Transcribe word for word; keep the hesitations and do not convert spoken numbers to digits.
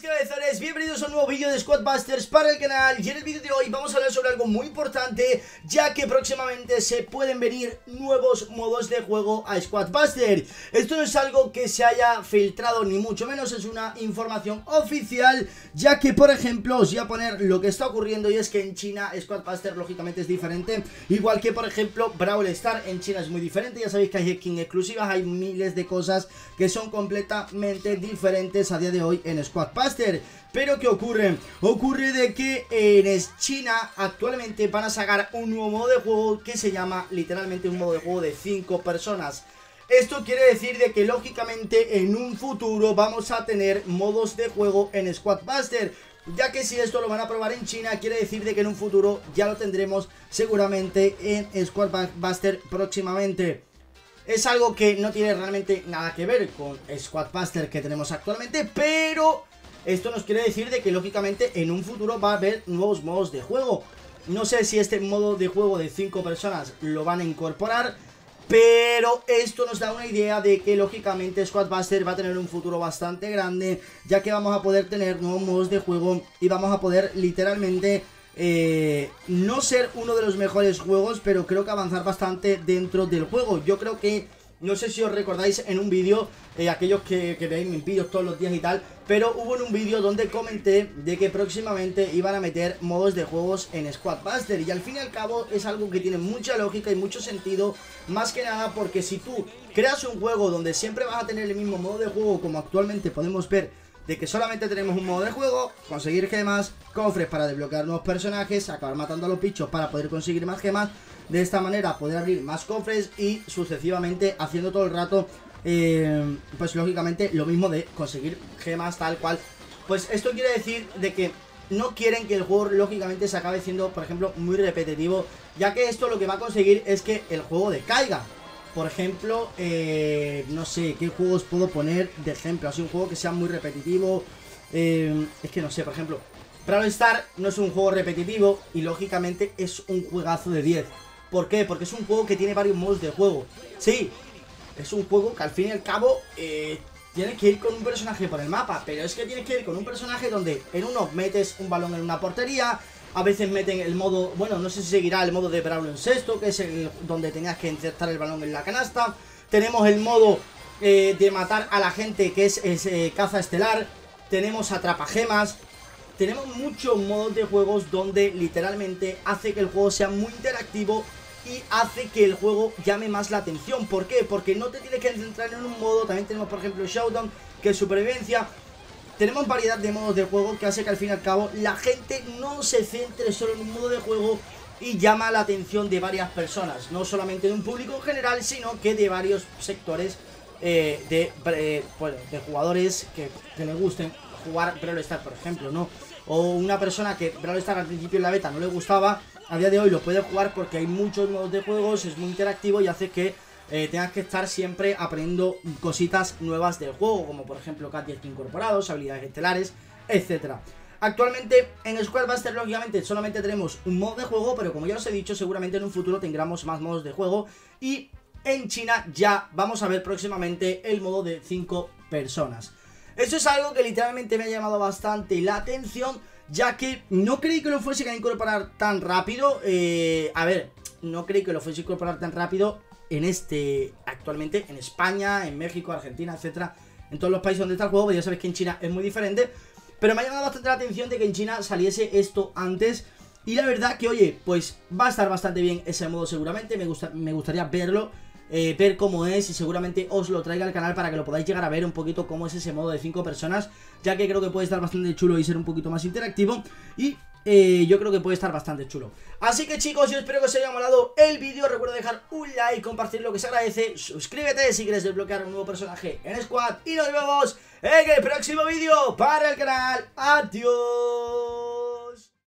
mis cabezales, bienvenidos a un nuevo vídeo de Squad Busters para el canal. Y en el vídeo de hoy vamos a hablar sobre algo muy importante, ya que próximamente se pueden venir nuevos modos de juego a Squad Buster. Esto no es algo que se haya filtrado, ni mucho menos, es una información oficial, ya que por ejemplo os voy a poner lo que está ocurriendo. Y es que en China Squad Buster lógicamente es diferente, igual que por ejemplo Brawl Stars en China es muy diferente. Ya sabéis que hay skins exclusivas, hay miles de cosas que son completamente diferentes a día de hoy en Squad Buster. Pero ¿qué ocurre? Ocurre de que en China actualmente van a sacar un nuevo modo de juego que se llama literalmente un modo de juego de cinco personas. Esto quiere decir de que lógicamente en un futuro vamos a tener modos de juego en Squad Buster, ya que si esto lo van a probar en China, quiere decir de que en un futuro ya lo tendremos seguramente en Squad Buster próximamente. Es algo que no tiene realmente nada que ver con Squad Buster que tenemos actualmente, pero esto nos quiere decir de que lógicamente en un futuro va a haber nuevos modos de juego. No sé si este modo de juego de cinco personas lo van a incorporar, pero esto nos da una idea de que lógicamente Squad Buster va a tener un futuro bastante grande, ya que vamos a poder tener nuevos modos de juego y vamos a poder literalmente Eh, no ser uno de los mejores juegos, pero creo que avanzar bastante dentro del juego. Yo creo que, no sé si os recordáis en un vídeo, eh, aquellos que, que veis mis vídeos todos los días y tal, pero hubo en un vídeo donde comenté de que próximamente iban a meter modos de juegos en Squad Buster. Y al fin y al cabo es algo que tiene mucha lógica y mucho sentido, más que nada porque si tú creas un juego donde siempre vas a tener el mismo modo de juego, como actualmente podemos ver de que solamente tenemos un modo de juego, conseguir gemas, cofres para desbloquear nuevos personajes, acabar matando a los bichos para poder conseguir más gemas, de esta manera poder abrir más cofres y sucesivamente haciendo todo el rato, eh, pues lógicamente lo mismo de conseguir gemas tal cual. Pues esto quiere decir de que no quieren que el juego lógicamente se acabe siendo, por ejemplo, muy repetitivo, ya que esto lo que va a conseguir es que el juego decaiga. Por ejemplo, eh, no sé, ¿qué juegos puedo poner de ejemplo? Así un juego que sea muy repetitivo, eh, es que no sé, por ejemplo Brawl Stars no es un juego repetitivo y lógicamente es un juegazo de diez. ¿Por qué? Porque es un juego que tiene varios modos de juego. Sí, es un juego que al fin y al cabo eh, tienes que ir con un personaje por el mapa, pero es que tienes que ir con un personaje donde en uno metes un balón en una portería. A veces meten el modo, bueno, no sé si seguirá el modo de baloncesto, que es el donde tenías que insertar el balón en la canasta. Tenemos el modo eh, de matar a la gente, que es, es eh, caza estelar. Tenemos atrapagemas. Tenemos muchos modos de juegos donde literalmente hace que el juego sea muy interactivo y hace que el juego llame más la atención. ¿Por qué? Porque no te tienes que centrar en un modo. También tenemos, por ejemplo, Showdown, que es supervivencia. Tenemos variedad de modos de juego que hace que al fin y al cabo la gente no se centre solo en un modo de juego y llama la atención de varias personas, no solamente de un público en general, sino que de varios sectores eh, de, eh, bueno, de jugadores que, que les gusten jugar Brawl Stars, por ejemplo, ¿no? O una persona que Brawl Stars al principio en la beta no le gustaba, a día de hoy lo puede jugar porque hay muchos modos de juegos, es muy interactivo y hace que Eh, tengas que estar siempre aprendiendo cositas nuevas del juego, como por ejemplo gadgets incorporados, habilidades estelares, etcétera. Actualmente en Squad Buster lógicamente solamente tenemos un modo de juego, pero como ya os he dicho, seguramente en un futuro tendremos más modos de juego. Y en China ya vamos a ver próximamente el modo de cinco personas. Eso es algo que literalmente me ha llamado bastante la atención, ya que no creí que lo fuese a incorporar tan rápido. eh, A ver, no creí que lo fuese a incorporar tan rápido en este, actualmente en España, en México, Argentina, etcétera, en todos los países donde está el juego, porque ya sabéis que en China es muy diferente. Pero me ha llamado bastante la atención de que en China saliese esto antes. Y la verdad que, oye, pues va a estar bastante bien ese modo seguramente. Me, gusta, me gustaría verlo, eh, ver cómo es, y seguramente os lo traiga al canal para que lo podáis llegar a ver un poquito cómo es ese modo de cinco personas, ya que creo que puede estar bastante chulo y ser un poquito más interactivo. Y Eh, yo creo que puede estar bastante chulo. Así que chicos, yo espero que os haya molado el vídeo. Recuerda dejar un like, compartir lo que se agradece, suscríbete si quieres desbloquear un nuevo personaje en Squad, y nos vemos en el próximo vídeo para el canal. Adiós.